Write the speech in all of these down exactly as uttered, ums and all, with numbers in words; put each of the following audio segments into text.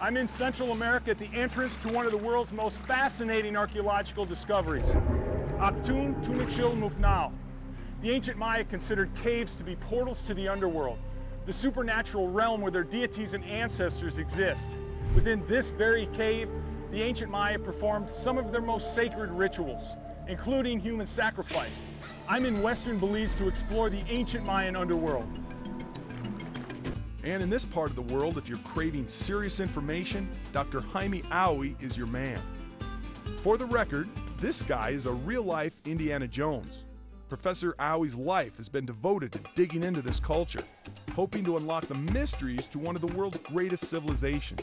I'm in Central America at the entrance to one of the world's most fascinating archaeological discoveries, Actun Tunichil Muknal. The ancient Maya considered caves to be portals to the underworld, the supernatural realm where their deities and ancestors exist. Within this very cave, the ancient Maya performed some of their most sacred rituals, including human sacrifice. I'm in Western Belize to explore the ancient Mayan underworld. And in this part of the world, if you're craving serious information, Doctor Jaime Awe is your man. For the record, this guy is a real-life Indiana Jones. Professor Awe's life has been devoted to digging into this culture, hoping to unlock the mysteries to one of the world's greatest civilizations.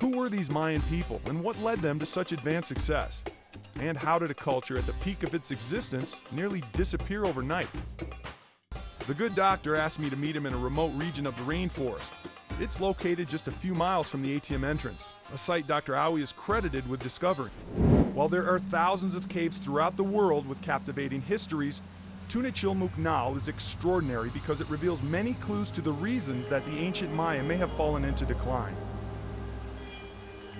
Who were these Mayan people, and what led them to such advanced success? And how did a culture at the peak of its existence nearly disappear overnight? The good doctor asked me to meet him in a remote region of the rainforest. It's located just a few miles from the A T M entrance, a site Doctor Awe is credited with discovering. While there are thousands of caves throughout the world with captivating histories, Tunichil Muknal is extraordinary because it reveals many clues to the reasons that the ancient Maya may have fallen into decline.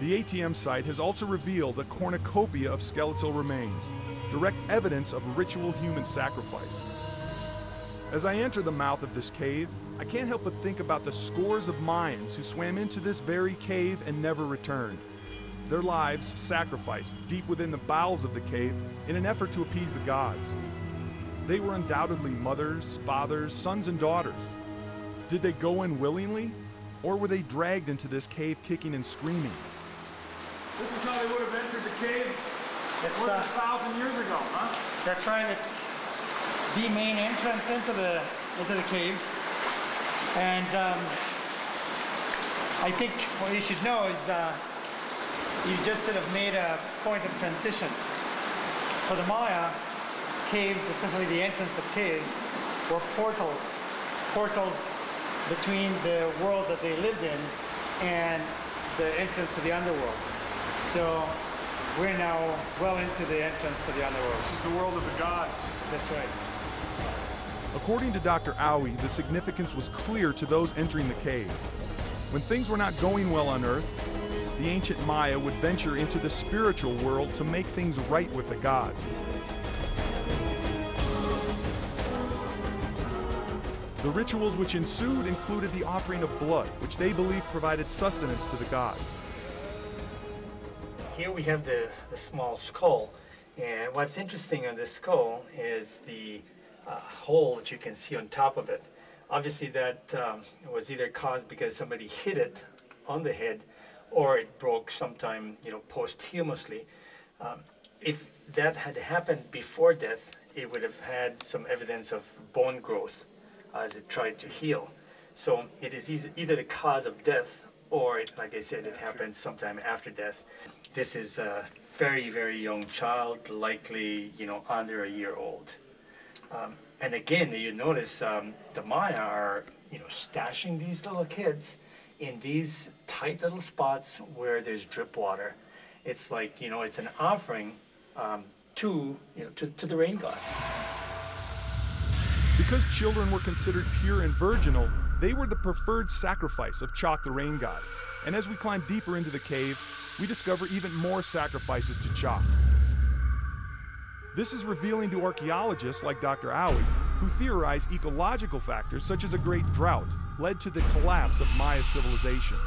The A T M site has also revealed a cornucopia of skeletal remains, direct evidence of ritual human sacrifice. As I enter the mouth of this cave, I can't help but think about the scores of Mayans who swam into this very cave and never returned. Their lives sacrificed deep within the bowels of the cave in an effort to appease the gods. They were undoubtedly mothers, fathers, sons, and daughters. Did they go in willingly, or were they dragged into this cave kicking and screaming? This is how they would have entered the cave more than a thousand years ago, huh? That's right. It's the main entrance into the into the cave, and um, I think what you should know is uh, you just sort of made a point of transition. For the Maya, caves, especially the entrance of caves, were portals, portals between the world that they lived in and the entrance to the underworld. So we're now well into the entrance to the underworld. This is the world of the gods. That's right. According to Doctor Awe, the significance was clear to those entering the cave. When things were not going well on Earth, the ancient Maya would venture into the spiritual world to make things right with the gods. The rituals which ensued included the offering of blood, which they believed provided sustenance to the gods. Here we have the, the small skull, and what's interesting on this skull is the uh, hole that you can see on top of it. Obviously that um, was either caused because somebody hit it on the head, or it broke sometime, you know, posthumously. Um, if that had happened before death, it would have had some evidence of bone growth as it tried to heal. So it is either the cause of death, or, it, like I said, it happens sometime after death. This is a very, very young child, likely, you know, under a year old. Um, and again, you notice um, the Maya are, you know, stashing these little kids in these tight little spots where there's drip water. It's like, you know, it's an offering um, to, you know, to, to the rain god. Because children were considered pure and virginal, they were the preferred sacrifice of Chaac the rain god. And as we climb deeper into the cave, we discover even more sacrifices to Chaac. This is revealing to archaeologists like Doctor Awe, who theorize ecological factors such as a great drought led to the collapse of Maya civilization.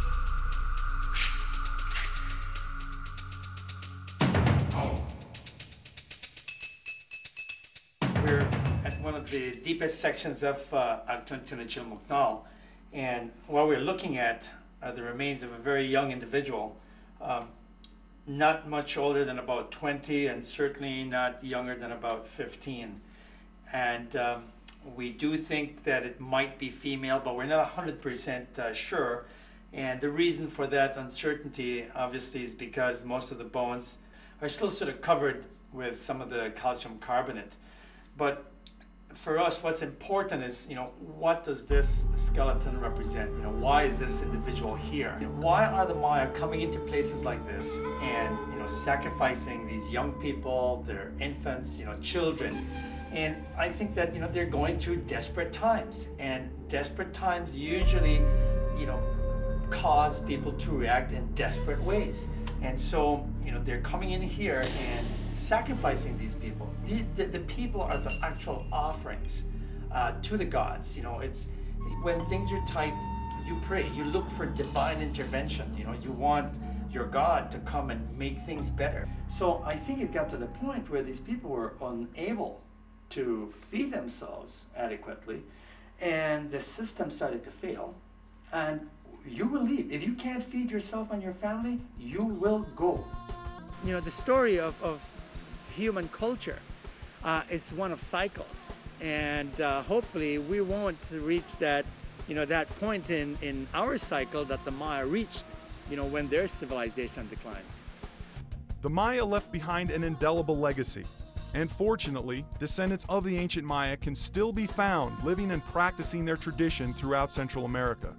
One of the deepest sections of uh, Actun Tunichil Muknal, and what we're looking at are the remains of a very young individual, um, not much older than about twenty, and certainly not younger than about fifteen. And um, we do think that it might be female, but we're not one hundred percent uh, sure. And the reason for that uncertainty, obviously, is because most of the bones are still sort of covered with some of the calcium carbonate. But for us, what's important is, you know, what does this skeleton represent? You know, why is this individual here? You know, why are the Maya coming into places like this and, you know, sacrificing these young people, their infants, you know, children? And I think that, you know, they're going through desperate times, and desperate times usually, you know, cause people to react in desperate ways. And so, you know, they're coming in here and sacrificing these people. The, the, the people are the actual offerings uh, to the gods. You know, it's when things are tight, you pray, you look for divine intervention. You know, you want your God to come and make things better. So I think it got to the point where these people were unable to feed themselves adequately, and the system started to fail. And you will leave. If you can't feed yourself and your family, you will go. You know, the story of, of human culture uh, is one of cycles. And uh, hopefully we won't reach that, you know, that point in, in our cycle that the Maya reached, you know, when their civilization declined. The Maya left behind an indelible legacy. And fortunately, descendants of the ancient Maya can still be found living and practicing their tradition throughout Central America.